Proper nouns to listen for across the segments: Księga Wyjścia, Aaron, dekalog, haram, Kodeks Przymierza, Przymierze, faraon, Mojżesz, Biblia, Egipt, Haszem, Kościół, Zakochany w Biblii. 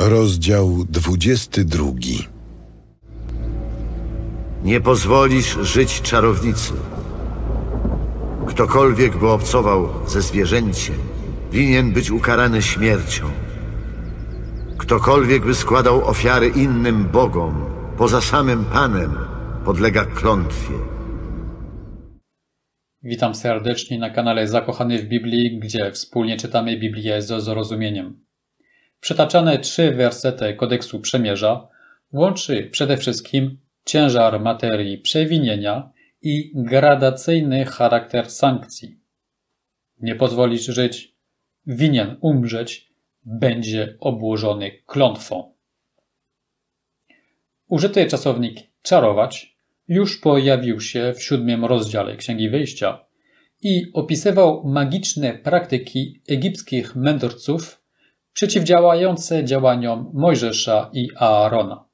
Rozdział 22. Nie pozwolisz żyć czarownicy. Ktokolwiek by obcował ze zwierzęciem, winien być ukarany śmiercią. Ktokolwiek by składał ofiary innym bogom, poza samym Panem, podlega klątwie. Witam serdecznie na kanale Zakochany w Biblii, gdzie wspólnie czytamy Biblię ze zrozumieniem. Przytaczane 3 wersety Kodeksu Przymierza łączy przede wszystkim ciężar materii przewinienia i gradacyjny charakter sankcji. Nie pozwolisz żyć, winien umrzeć, będzie obłożony klątwą. Użyty czasownik czarować już pojawił się w 7 rozdziale Księgi Wyjścia i opisywał magiczne praktyki egipskich mędrców przeciwdziałające działaniom Mojżesza i Aarona.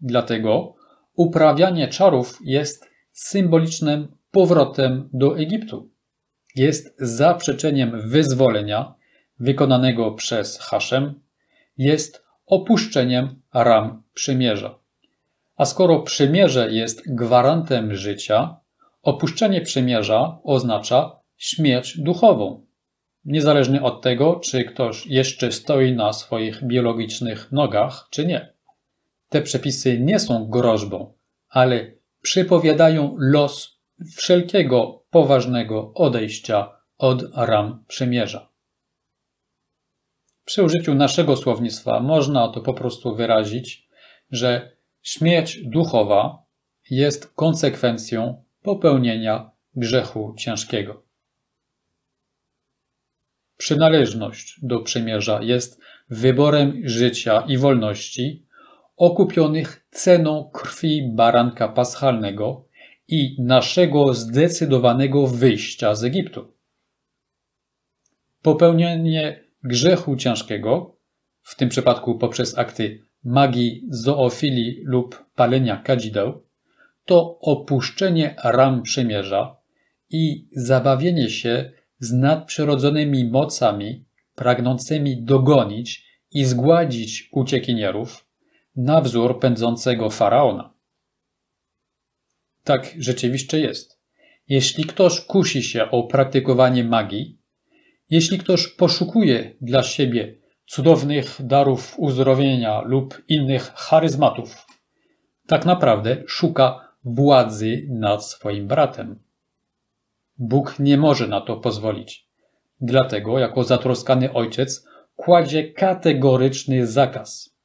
Dlatego uprawianie czarów jest symbolicznym powrotem do Egiptu. Jest zaprzeczeniem wyzwolenia wykonanego przez Haszem, jest opuszczeniem ram przymierza. A skoro przymierze jest gwarantem życia, opuszczenie przymierza oznacza śmierć duchową, niezależnie od tego, czy ktoś jeszcze stoi na swoich biologicznych nogach, czy nie. Te przepisy nie są groźbą, ale przypowiadają los wszelkiego poważnego odejścia od ram przymierza. Przy użyciu naszego słownictwa można to po prostu wyrazić, że śmierć duchowa jest konsekwencją popełnienia grzechu ciężkiego. Przynależność do przymierza jest wyborem życia i wolności okupionych ceną krwi baranka paschalnego i naszego zdecydowanego wyjścia z Egiptu. Popełnienie grzechu ciężkiego, w tym przypadku poprzez akty magii, zoofilii lub palenia kadzideł, to opuszczenie ram przymierza i zabawienie się z nadprzyrodzonymi mocami pragnącymi dogonić i zgładzić uciekinierów na wzór pędzącego faraona. Tak rzeczywiście jest. Jeśli ktoś kusi się o praktykowanie magii, jeśli ktoś poszukuje dla siebie cudownych darów uzdrowienia lub innych charyzmatów, tak naprawdę szuka władzy nad swoim bratem. Bóg nie może na to pozwolić. Dlatego jako zatroskany ojciec kładzie kategoryczny zakaz.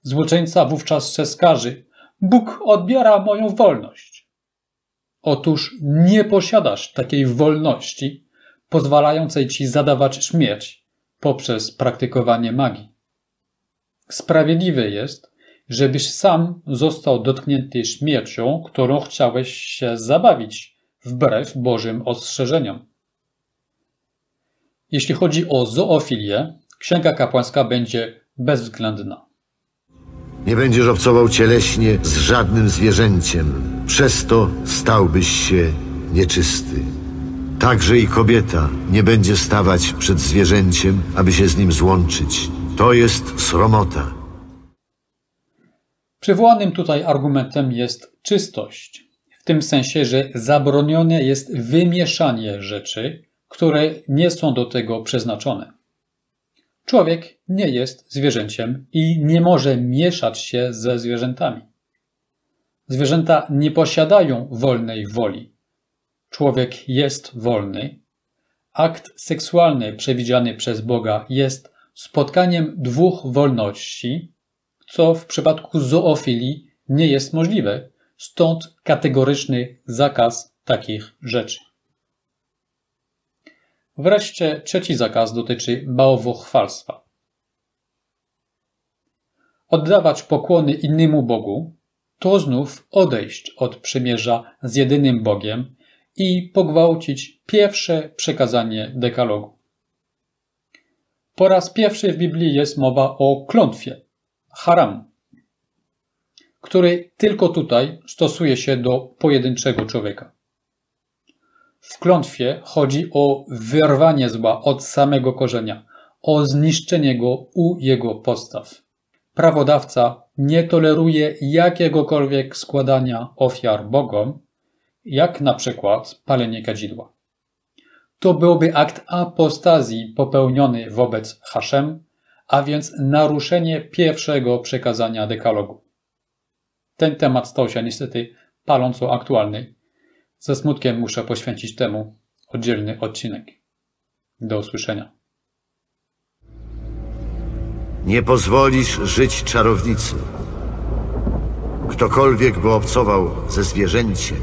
Złoczyńca wówczas się skarży: Bóg odbiera moją wolność. Otóż nie posiadasz takiej wolności pozwalającej ci zadawać śmierć poprzez praktykowanie magii. Sprawiedliwe jest, żebyś sam został dotknięty śmiercią, którą chciałeś się zabawić, wbrew Bożym ostrzeżeniom. Jeśli chodzi o zoofilię, księga kapłańska będzie bezwzględna. Nie będziesz obcował cieleśnie z żadnym zwierzęciem, przez to stałbyś się nieczysty. Także i kobieta nie będzie stawać przed zwierzęciem, aby się z nim złączyć. To jest sromota. Przywołanym tutaj argumentem jest czystość. W tym sensie, że zabronione jest wymieszanie rzeczy, które nie są do tego przeznaczone. Człowiek nie jest zwierzęciem i nie może mieszać się ze zwierzętami. Zwierzęta nie posiadają wolnej woli. Człowiek jest wolny. Akt seksualny przewidziany przez Boga jest spotkaniem dwóch wolności, co w przypadku zoofilii nie jest możliwe, stąd kategoryczny zakaz takich rzeczy. Wreszcie 3. zakaz dotyczy bałwochwalstwa. Oddawać pokłony innemu Bogu to znów odejść od przymierza z jedynym Bogiem i pogwałcić pierwsze przykazanie dekalogu. Po raz pierwszy w Biblii jest mowa o klątwie, haram, który tylko tutaj stosuje się do pojedynczego człowieka. W klątwie chodzi o wyrwanie zła od samego korzenia, o zniszczenie go u jego podstaw. Prawodawca nie toleruje jakiegokolwiek składania ofiar bogom, jak na przykład palenie kadzidła. To byłby akt apostazji popełniony wobec Haszem, a więc naruszenie pierwszego przekazania dekalogu. Ten temat stał się niestety paląco aktualny. Ze smutkiem muszę poświęcić temu oddzielny odcinek. Do usłyszenia. Nie pozwolisz żyć czarownicy. Ktokolwiek by obcował ze zwierzęciem,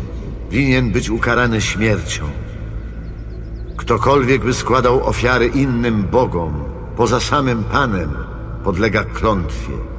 winien być ukarany śmiercią. Ktokolwiek by składał ofiary innym bogom, poza samym Panem, podlega klątwie.